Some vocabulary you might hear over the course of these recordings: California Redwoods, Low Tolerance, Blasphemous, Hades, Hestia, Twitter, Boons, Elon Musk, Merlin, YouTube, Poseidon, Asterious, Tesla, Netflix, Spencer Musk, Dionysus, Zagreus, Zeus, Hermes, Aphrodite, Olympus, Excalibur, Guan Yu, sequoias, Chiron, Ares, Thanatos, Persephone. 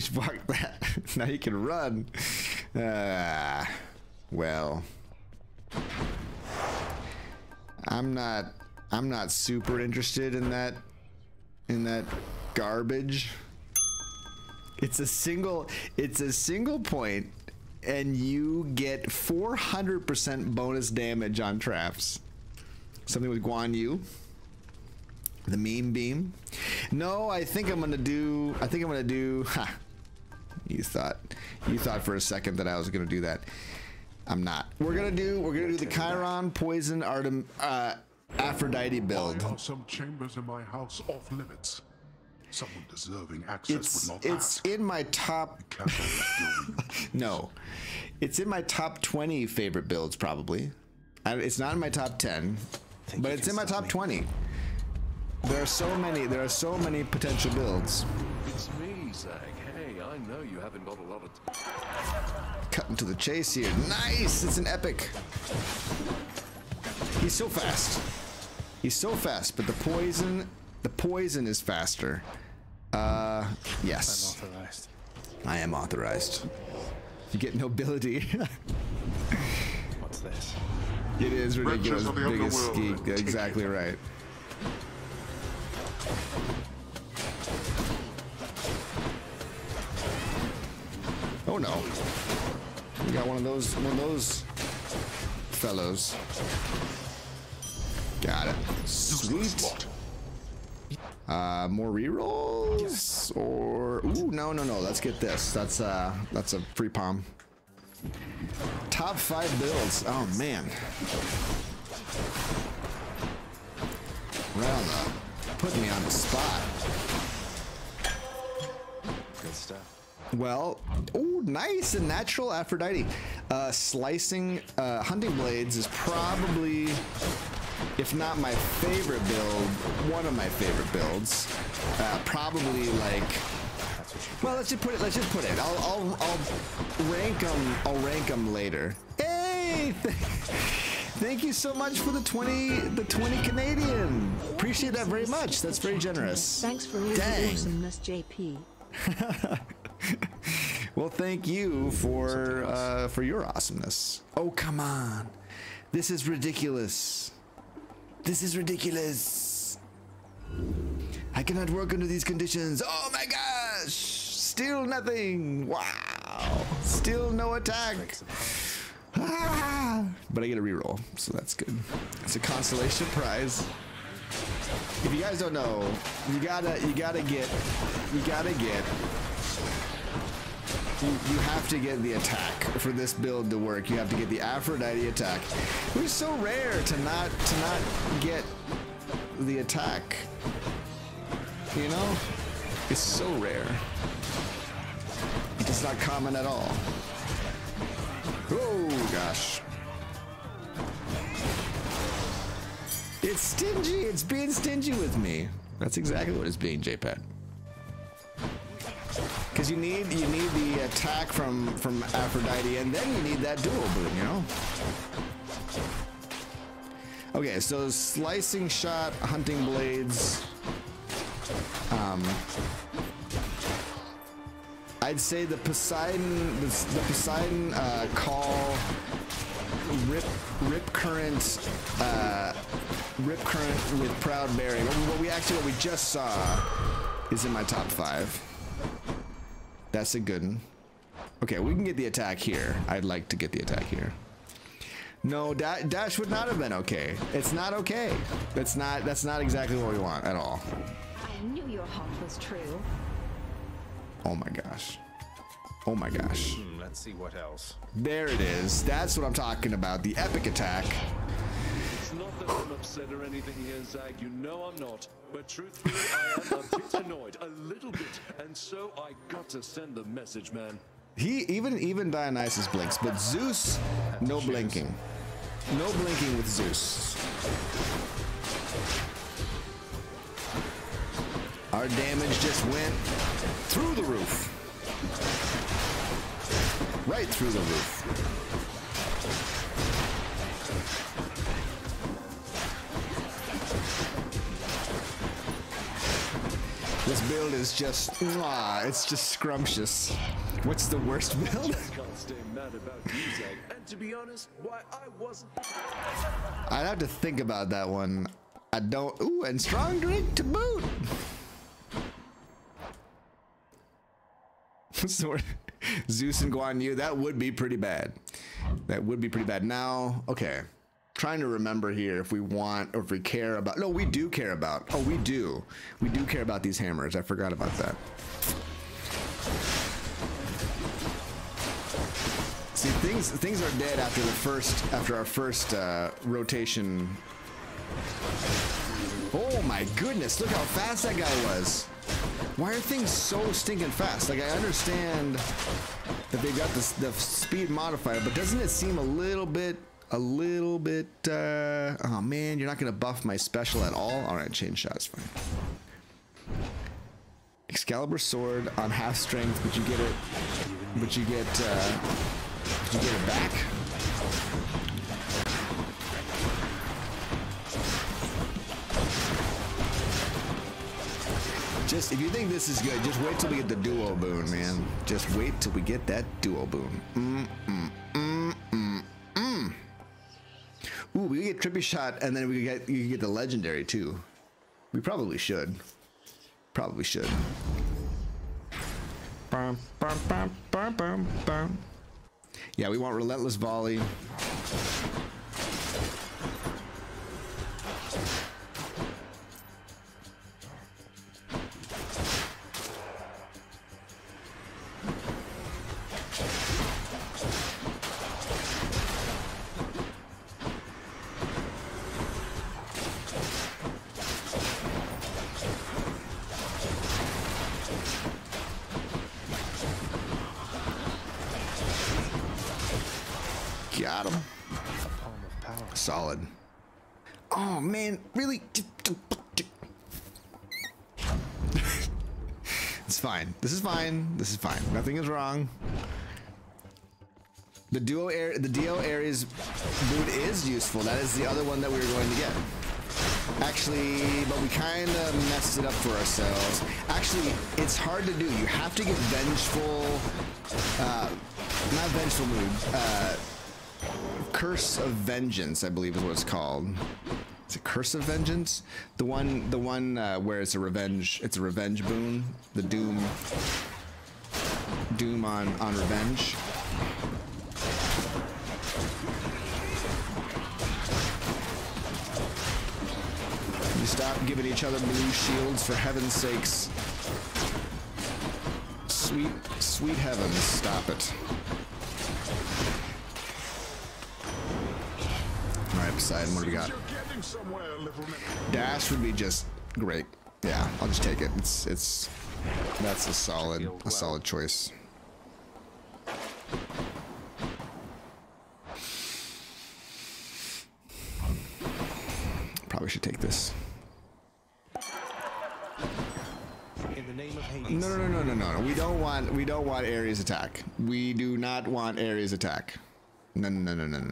You sparked that. Now you can run. Well, I'm not super interested in that garbage. It's a single point, and you get 400% bonus damage on traps. Something with Guan Yu. The meme beam. No, I think I'm gonna do. Ha! You thought for a second that I was gonna do that. I'm not. We're gonna do the Chiron poison Aphrodite build. Why are some chambers in my house off limits? Someone deserving access would not ask. It's in my top. No, it's in my top 20 favorite builds probably. It's not in my top 10, but it's in my top 20. There are so many. There are so many potential builds. It's me, Zag. Hey, I know you haven't got a lot of. Cutting to the chase here. Nice. It's an epic. He's so fast. He's so fast, but the poison is faster. Yes. I'm authorized. I am authorized. You get nobility. What's this? It is ridiculous. Biggest geek. Exactly right. Oh no! We got one of those fellows. Got it. Sweet. More rerolls, yes. Or ooh, no. Let's get this. That's a free palm. Top 5 builds. Oh man. Round up. Put me on the spot. Good stuff. Well, oh, nice and natural Aphrodite. Slicing hunting blades is probably, if not my favorite build, one of my favorite builds. Probably like, well, let's just put it. I'll rank them. I'll rank them later. Hey. Thank you so much for the 20 Canadian. Appreciate that very much. That's very generous. Thanks for your awesomeness, JP. Well, thank you for your awesomeness. Oh, come on. This is ridiculous. This is ridiculous. I cannot work under these conditions. Oh my gosh. Still nothing. Wow. Still no attack. Ah, but I get a reroll, so that's good. It's a consolation prize. If you guys don't know, you have to get the attack for this build to work. You have to get the Aphrodite attack. It was so rare to not get the attack. You know, it's so rare. It's not common at all. Oh gosh. It's stingy. It's being stingy with me. That's exactly what it's being, JPEG. Because you need the attack from Aphrodite, and then you need that dual boom, you know? Okay, so slicing shot, hunting blades. I'd say the Poseidon call, rip current with proud bearing. What we just saw is in my top 5. That's a good one. Okay, we can get the attack here. I'd like to get the attack here. No, dash would not have been okay. It's not okay. That's not exactly what we want at all. I knew your heart was true. Oh my gosh. Oh my gosh. Let's see what else. There it is. That's what I'm talking about. The epic attack. It's not that I'm upset or anything here, Zag. You know I'm not. But truthfully, I am a bit annoyed. A little bit. And so I got to send the message, man. He even Dionysus blinks, but Zeus, no blinking. No blinking with Zeus. Our damage just went through the roof. Right through the roof. Let's build is just, it's just scrumptious. What's the worst build? And to be honest, why I wasn't. I'd have to think about that one. I don't. Ooh, and strong drink to boot. Zeus and Guan Yu, that would be pretty bad. That would be pretty bad. Now, okay. Trying to remember here if we want or if we care about. No, we do care about. Oh, we do. We do care about these hammers. I forgot about that. See, things are dead after the first, after our first rotation. Oh my goodness! Look how fast that guy was. Why are things so stinking fast? Like, I understand that they got the speed modifier, but doesn't it seem a little bit oh man, you're not gonna buff my special at all. All right, chain shot's fine. Excalibur sword on half strength, but you get it, but you get it back. Just, if you think this is good, just wait till we get the duo boon, man. Just wait till we get that duo boon. Ooh, we get trippy shot, and then we get, you get the legendary too. We probably should. Probably should. Yeah, we want relentless volley. Got him. Solid. Oh man, really? It's fine. This is fine. This is fine. Nothing is wrong. The duo air, the Dio Ares boot is useful. That is the other one that we were going to get. Actually, but we kind of messed it up for ourselves. Actually, it's hard to do. You have to get vengeful, not vengeful mood, Curse of Vengeance, I believe is what it's called. It's a Curse of Vengeance. The one where it's a revenge. It's a revenge boon. The doom on revenge. You stop giving each other blue shields, for heaven's sakes. Sweet, sweet heavens, stop it. Poseidon, what do we got? Dash would be just great. Yeah, I'll just take it. It's that's a solid choice. Probably should take this. In the name of Hades. No. We don't want Ares attack. We do not want Ares attack. No. No.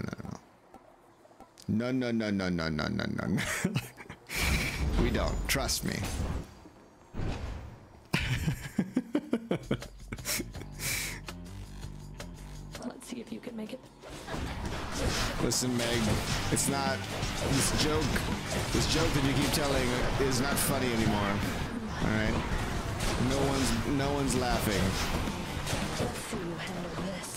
We don't. Trust me. Let's see if you can make it. Listen, Meg, it's not this joke that you keep telling is not funny anymore. All right. No one's laughing. Let's see you handle this.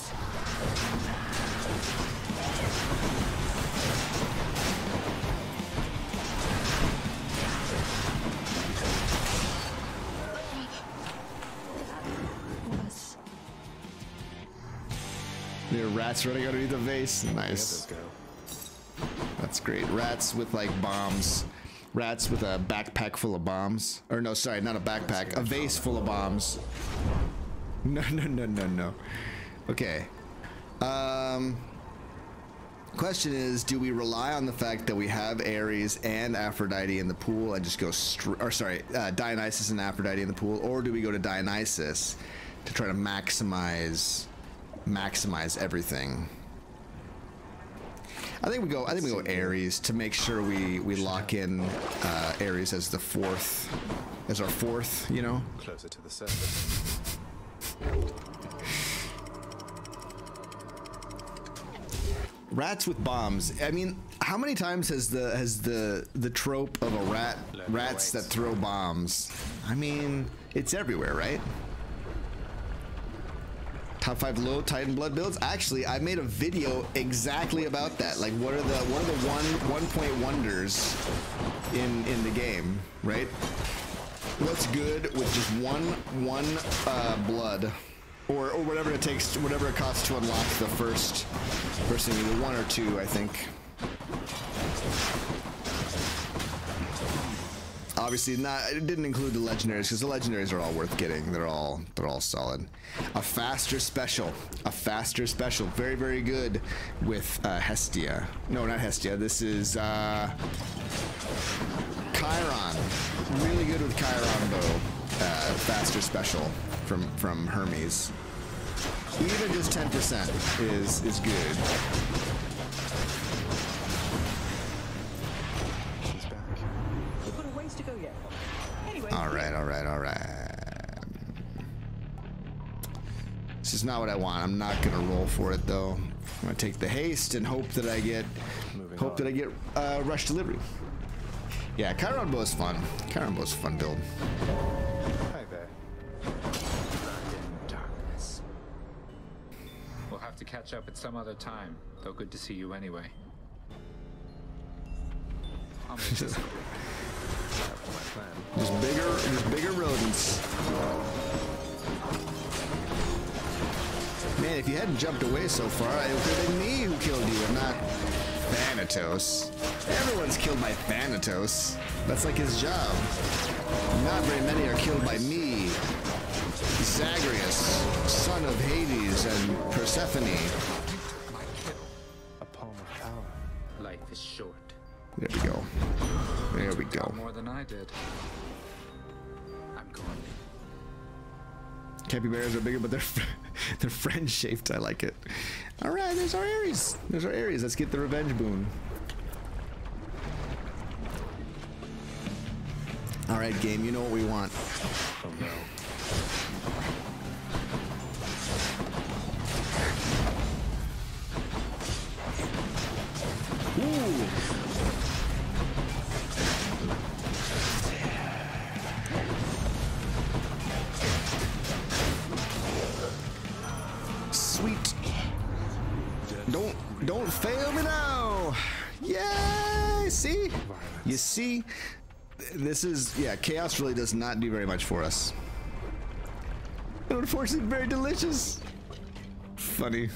There are rats running underneath the vase. Nice. That's great. Rats with like bombs. Rats with a backpack full of bombs. Or no, sorry, not a backpack. A vase full of bombs. No. Okay. Question is, do we rely on the fact that we have Ares and Aphrodite in the pool and just go Dionysus and Aphrodite in the pool, or do we go to Dionysus to try to maximize everything? I think we go Aries to make sure we lock in Aries as the fourth, as our fourth, you know. Closer to the surface. Rats with bombs. I mean, how many times has the trope of a rats that throw bombs? I mean, it's everywhere, right? Top 5 low Titan blood builds. Actually, I made a video exactly about that. Like, what are the 1 point wonders in the game, right? What's good with just one blood, or whatever it takes, whatever it costs to unlock the first thing, either 1 or 2, I think. Obviously not, it didn't include the legendaries, because the legendaries are all worth getting. They're all solid. A faster special, very, very good with Hestia. No, not Hestia, this is Chiron. Really good with Chiron though. Faster special from Hermes. Even just 10% is good. All right. This is not what I want. I'm not gonna roll for it though. I'm gonna take the haste and hope that I get rush delivery. Yeah, Chiron bow is fun. Chiron bow is a fun build. Hi there. In darkness. We'll have to catch up at some other time. Though good to see you anyway. Just bigger rodents. Man, if you hadn't jumped away so far, it would have been me who killed you, and not Thanatos. Everyone's killed by Thanatos. That's like his job. Not very many are killed by me. Zagreus, son of Hades and Persephone. A poem of power. Life is short. There we go. There we go. More than I did. I'm going. Capybaras are bigger, but they're friend shaped. I like it. All right, there's our Aries. There's our Aries. Let's get the revenge boon. All right, game. You know what we want. Oh no. Sweet. Don't fail me now. Yeah, see? You see? This is, yeah, chaos really does not do very much for us. But unfortunately, very delicious. Funny.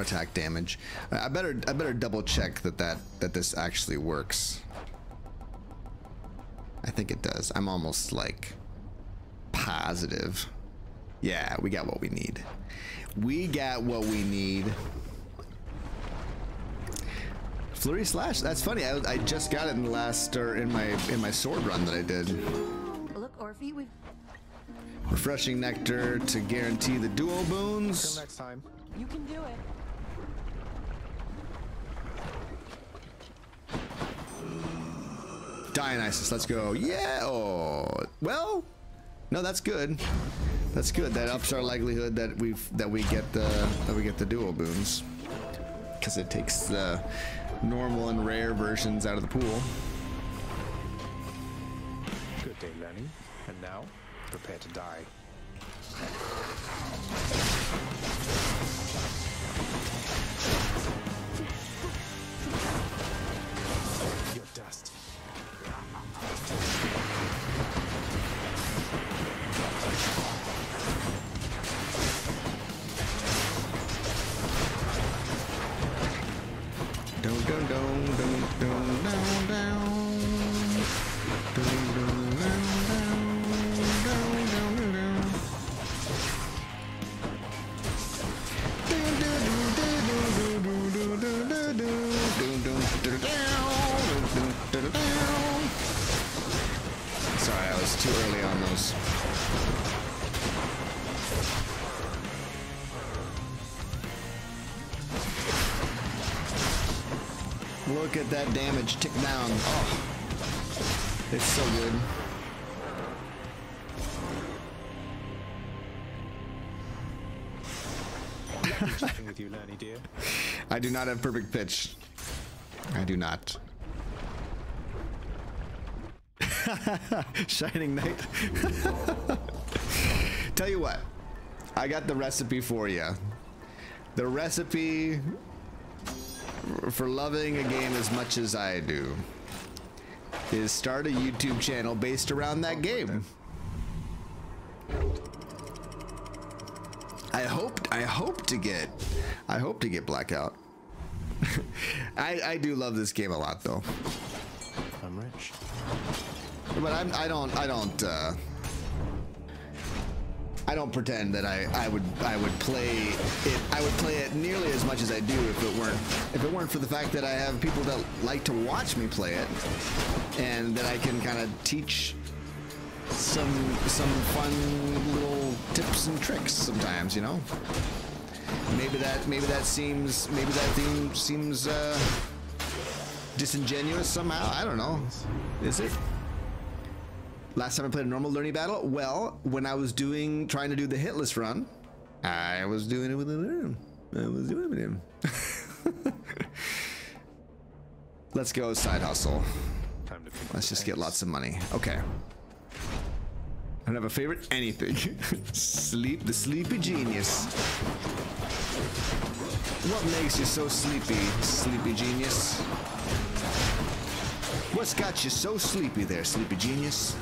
Attack damage. I better double check that this actually works. I think it does. I'm almost like positive. Yeah, we got what we need. We got what we need. Flurry slash. That's funny. I just got it in the last, or in my sword run that I did. Look, Orphe, we've refreshing nectar to guarantee the duo boons. Until next time. You can do it. Dionysus, let's go. Yeah. Oh. Well, no, that's good. That's good. That ups our likelihood that we get the duo boons, because it takes the normal and rare versions out of the pool. Good day, Lenny. And now, prepare to die. Your dust. Sorry, I was too early on those. Look at that damage tick down. Oh, it's so good. Interesting with you, Lanny, dear. I do not have perfect pitch. I do not. Shining Knight. Tell you what, I got the recipe for you. The recipe for loving a game as much as I do is start a YouTube channel based around that game. I hope to get Blackout. I do love this game a lot though. I'm rich. But I don't pretend that I would play it nearly as much as I do if it weren't for the fact that I have people that like to watch me play it, and that I can kind of teach some fun little tips and tricks sometimes, you know. Maybe that seems disingenuous somehow. I don't know. Is it? Last time I played a normal learning battle? Well, when I was trying to do the hitless run, I was doing it with him. Let's go side hustle. Let's just get lots of money. Okay. I don't have a favorite anything. Sleep, the sleepy genius. What makes you so sleepy, sleepy genius? What's got you so sleepy there, sleepy genius?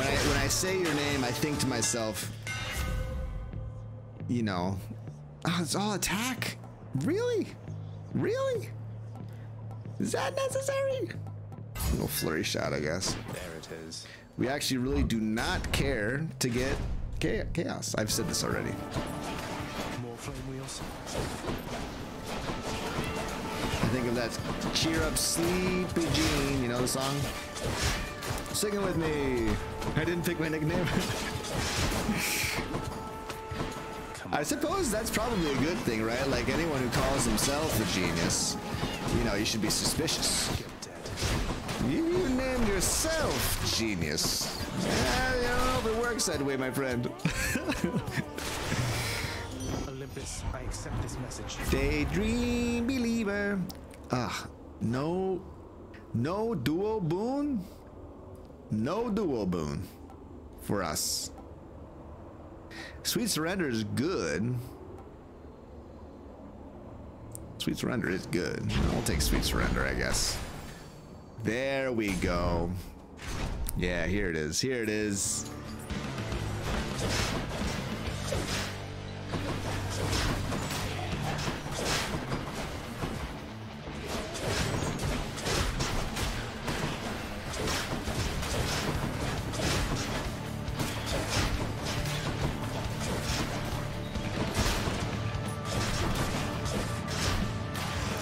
When I say your name, I think to myself, you know, oh, it's all attack? Really? Really? Is that necessary? A little flurry shot, I guess. There it is. We actually really do not care to get chaos. I've said this already. More flame wheels. I think of that cheer up sleepy Jean, you know the song? Sing it with me. I didn't pick my nickname. I suppose that's probably a good thing, right? Like anyone who calls themselves a genius, you know, you should be suspicious. You named yourself genius. You know, if it works that way, my friend. Olympus, I accept this message. Daydream believer. Ah, no duo boon. No duo boon for us. Sweet surrender is good. Sweet surrender is good. I'll take sweet surrender, I guess. There we go. Yeah, here it is. Here it is.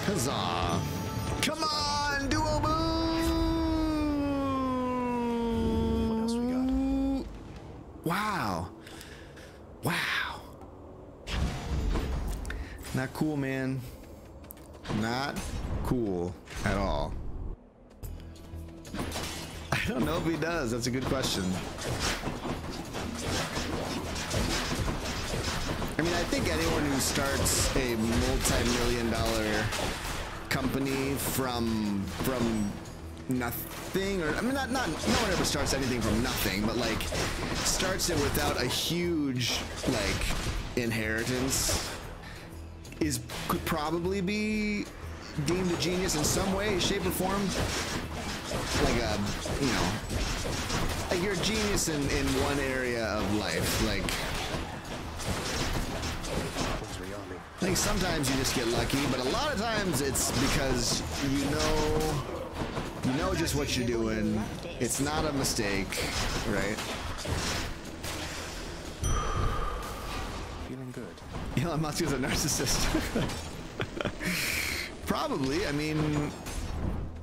Huzzah. Come on, duo boom. Wow. Wow. Not cool, man. Not cool at all. I don't know if he does. That's a good question. I mean, I think anyone who starts a multi-million-dollar company from nothing, or I mean, no one ever starts anything from nothing, but like starts it without a huge like inheritance could probably be deemed a genius in some way, shape, or form. Like a, you know, Like, you're a genius in one area of life. Like sometimes you just get lucky, but a lot of times it's because you know just what you're doing. It's not a mistake, right? Feeling good. Elon Musk is a narcissist. Probably. I mean,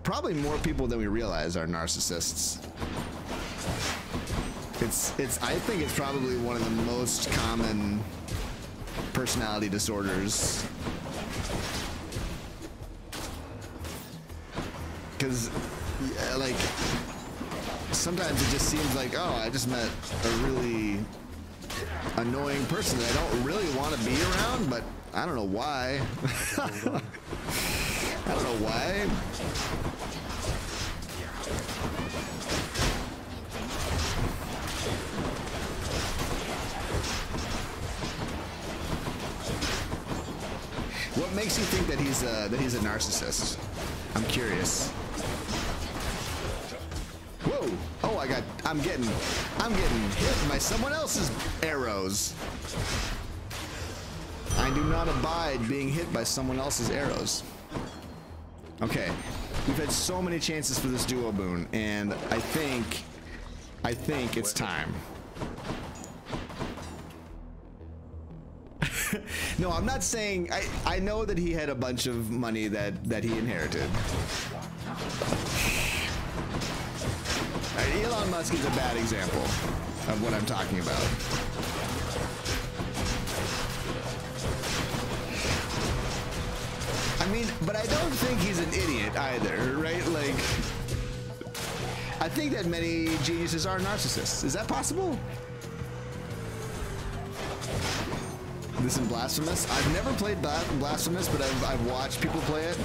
probably more people than we realize are narcissists. It's I think it's probably one of the most common personality disorders. Because, yeah, like, sometimes it just seems like, oh, I just met a really annoying person that I don't really want to be around, but I don't know why. I don't know why. What makes you think that he's a narcissist? I'm curious. Whoa! Oh, I'm getting hit by someone else's arrows. I do not abide being hit by someone else's arrows. Okay, we've had so many chances for this duo boon, and I think it's time. No, I'm not saying. I know that he had a bunch of money that he inherited. Right, Elon Musk is a bad example of what I'm talking about. I mean, but I don't think he's an idiot either, right? Like, I think that many geniuses are narcissists. Is that possible? This in Blasphemous? I've never played Blasphemous, but I've watched people play it.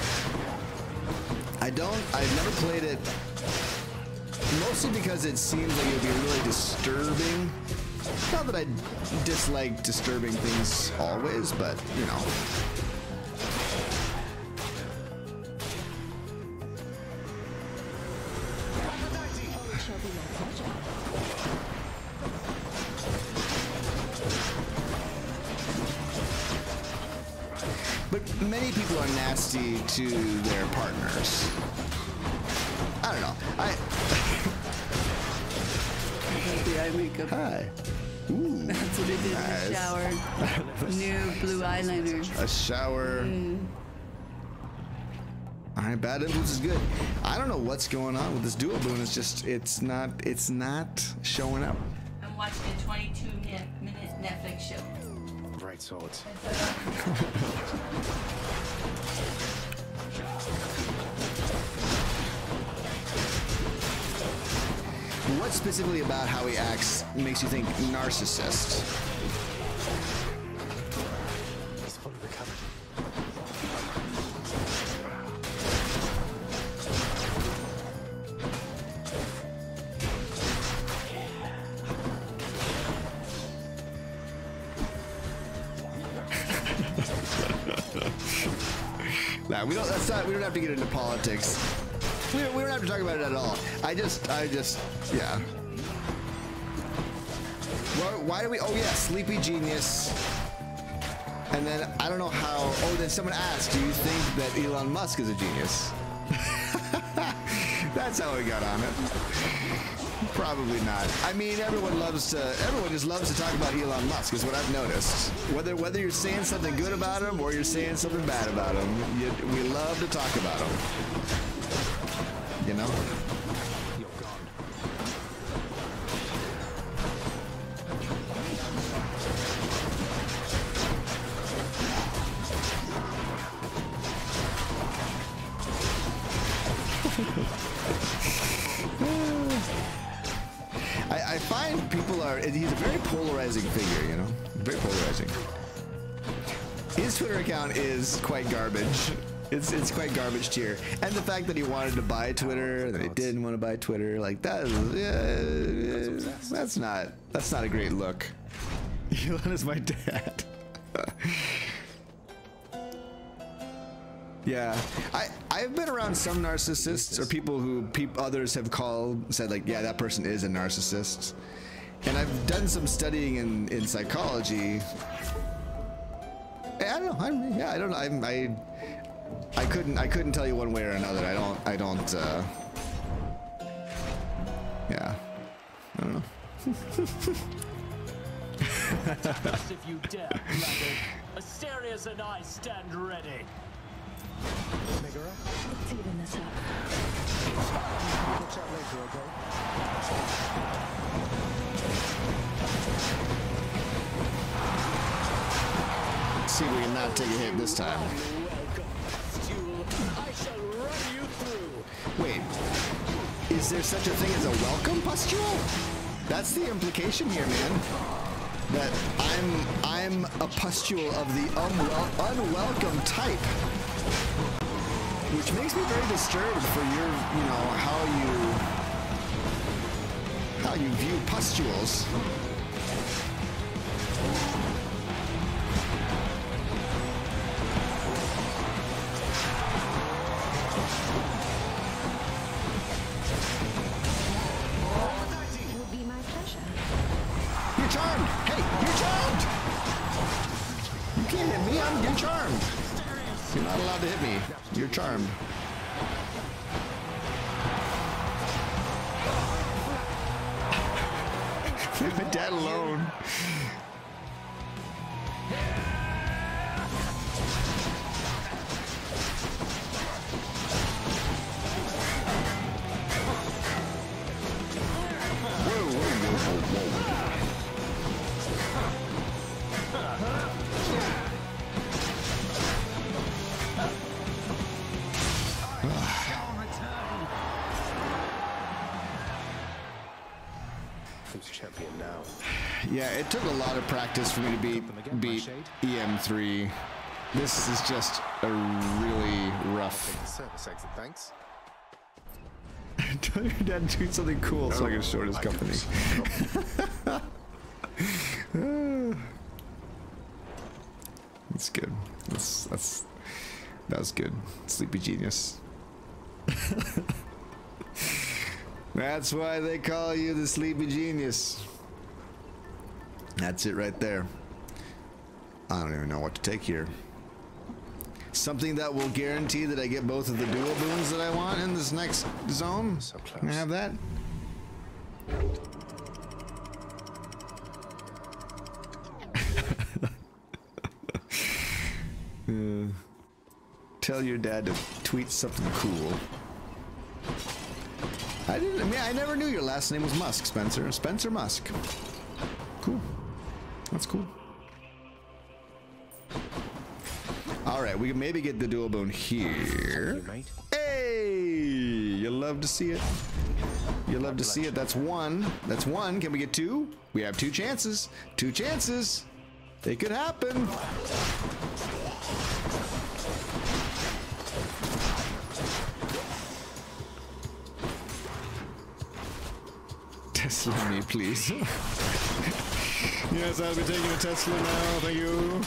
I've never played it, mostly because it seems like it would be really disturbing. Not that I dislike disturbing things always, but, you know. Many people are nasty to their partners. I don't know. I wake up. Hi. Ooh, that's what it is. Nice. A shower. New blue eyeliner. A shower. All right, bad influence is good. I don't know what's going on with this duo boon. It's just it's not showing up. I'm watching a 22-minute Netflix show. Right, so it's what specifically about how he acts makes you think narcissist? He's fully recovered. We don't have to get into politics. We don't have to talk about it at all. I just, yeah. Why do we? Oh yeah, sleepy genius. And then I don't know how. Oh, then someone asked, "Do you think that Elon Musk is a genius?" That's how we got on it. Probably not. I mean, everyone just loves to talk about Elon Musk, is what I've noticed. Whether you're saying something good about him or you're saying something bad about him, we love to talk about him. You know? He's a very polarizing figure, you know? Very polarizing. His Twitter account is quite garbage. It's quite garbage tier. And the fact that he wanted to buy Twitter, that he didn't want to buy Twitter, like that is, that's not a great look. Elon is my dad. Yeah, I've been around some narcissists or people who others have said like, yeah, that person is a narcissist. And I've done some studying in psychology. I don't know. I couldn't tell you one way or another. Yeah, I don't know. If you dare, Asterious and I stand ready. Let's even this up. We'll chat later, okay? Let's see if we can not take a hit this time. I shall run you through. Wait, is there such a thing as a welcome pustule? That's the implication here, man. That I'm a pustule of the unwelcome type, which makes me very disturbed for your, you know, how you view pustules. Charmed. Leave my dad alone. Yeah, it took a lot of practice for me to beat EM3. This is just a really rough. Thanks. Tell your dad to do something cool so I can short his company. That's good. That was good. Sleepy genius. That's why they call you the sleepy genius. That's it right there. I don't even know what to take here. Something that will guarantee that I get both of the dual boons that I want in this next zone. So close. Can I have that? Tell your dad to tweet something cool. I never knew your last name was Musk, Spencer. Spencer Musk. Cool. That's cool. Alright, we can maybe get the dual bone here. Hey! You love to see it. You love to see it. That's one. That's one. Can we get two? We have two chances. Two chances. They could happen. Tesla me, please. Yes, I'll be taking a Tesla now, thank you.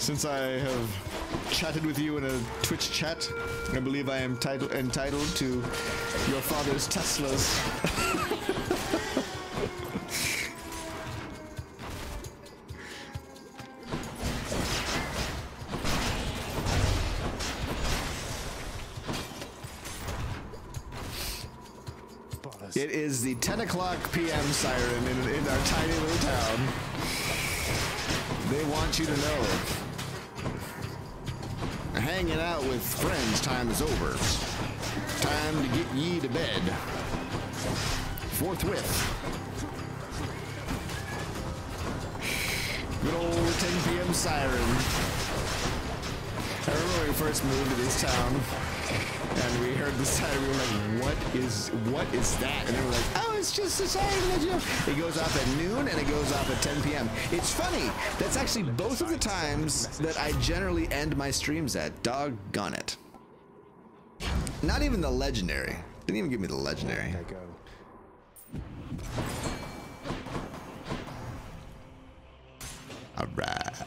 Since I have chatted with you in a Twitch chat, I believe I am entitled to your father's Teslas. It is the 10 o'clock p.m. siren in our tiny little town. They want you to know. Hanging out with friends, time is over. Time to get ye to bed. Forthwith. Good old 10 p.m. siren. I remember when we first moved to this town. And we heard the siren, we were like, what is that? And they were like, oh, it's just a siren. It goes off at noon and it goes off at 10 p.m. It's funny. That's actually both of the times that I generally end my streams at. Doggone it. Not even the legendary. Didn't even give me the legendary. All right.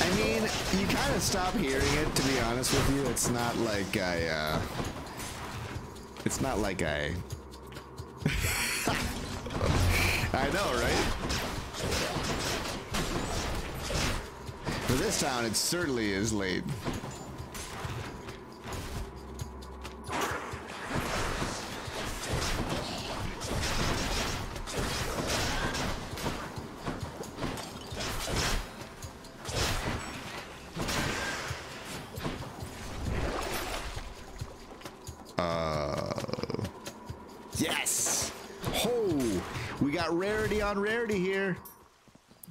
I mean, mean, you kind of stop hearing it, to be honest with you. It's not like I, it's not like I... I know, right? For this town, it certainly is late. Yes! Ho! We got rarity on rarity here.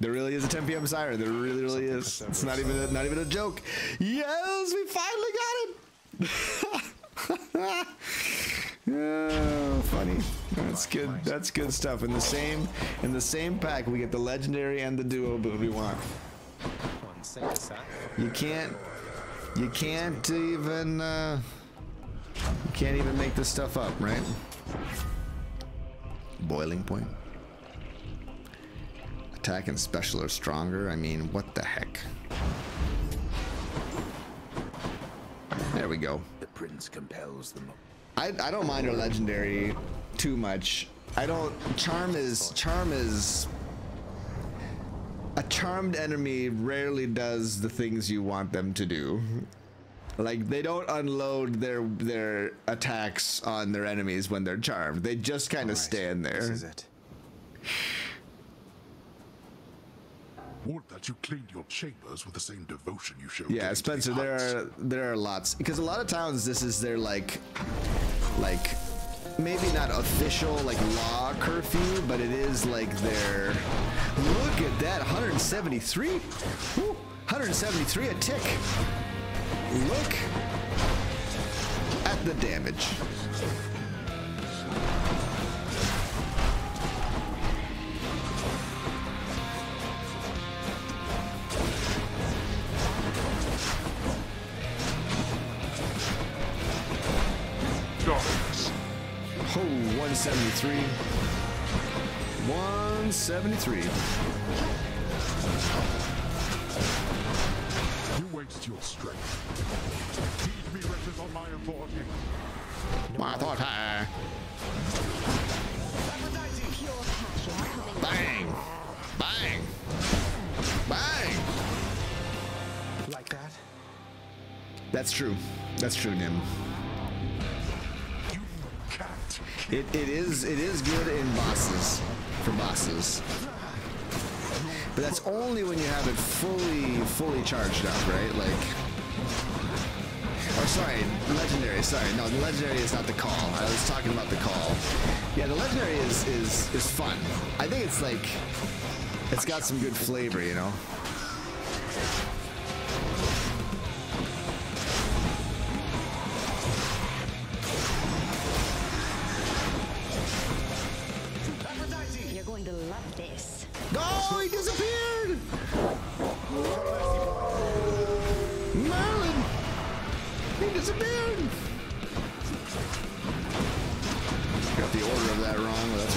There really is a 10 p.m. siren. There really, really is. It's not even a joke. Yes, we finally got it. Oh, funny. That's good. That's good stuff. In the same pack, we get the legendary and the duo boon we want. You can't even make this stuff up, right? Boiling point. Attack and special are stronger. I mean, what the heck? There we go. The prince compels them. I don't mind her legendary too much. I don't. Charm is. A charmed enemy rarely does the things you want them to do. Like, they don't unload their attacks on their enemies when they're charmed. They just kind of stand there. This is it. Warned that you cleaned your chambers with the same devotion you showed. Yeah, Spencer, there are lots, because a lot of towns this is their like maybe not official like law curfew, but it is like their. Look at that, 173, woo, 173 a tick. Look at the damage. Oh, 173. 173. You waste your strength. Feed me wretches on my authority. My authority. Bang! Bang! Bang! Like that? That's true. That's true, Nim. It is good in bosses, for bosses, but that's only when you have it fully charged up, right? Like, or sorry, legendary. Sorry, no, the legendary is not the call. I was talking about the call. Yeah, the legendary is fun. I think it's like it's got some good flavor, you know. Oh, he disappeared! Merlin! He disappeared! Got the order of that wrong, but that's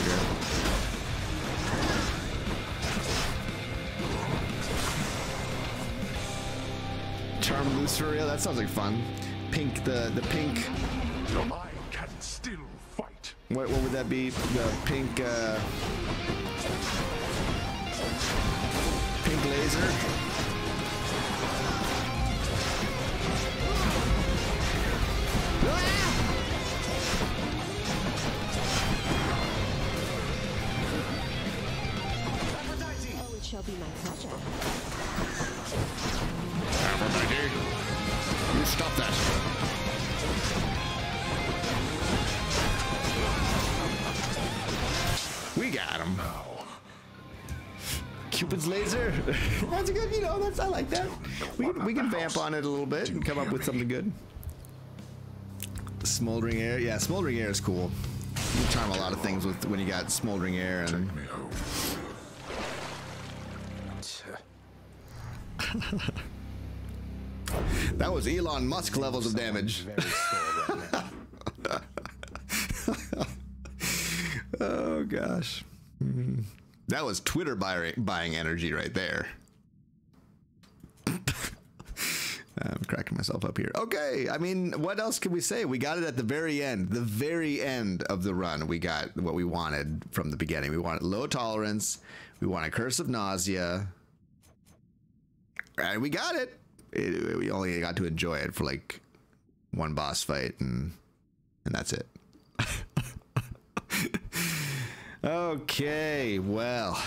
okay. Charm loose for real? That sounds like fun. Pink, the pink. I can still fight. What would that be? The pink, pink laser. Ah! Oh, it shall be my pleasure. Aphrodite, you stop that. We got him now. Cupid's laser. That's a good, you know, that's, I like that. We can vamp on it a little bit and come up with something good. Smoldering air. Yeah, smoldering air is cool. You charm a lot of things with when you got smoldering air and that was Elon Musk levels of damage. Oh gosh. Mm-hmm. That was Twitter buying energy right there. I'm cracking myself up here. Okay, I mean, what else can we say? We got it at the very end. The very end of the run, we got what we wanted from the beginning. We wanted low tolerance. We want a curse of nausea. And we got it. We only got to enjoy it for like one boss fight, and that's it. Okay, well...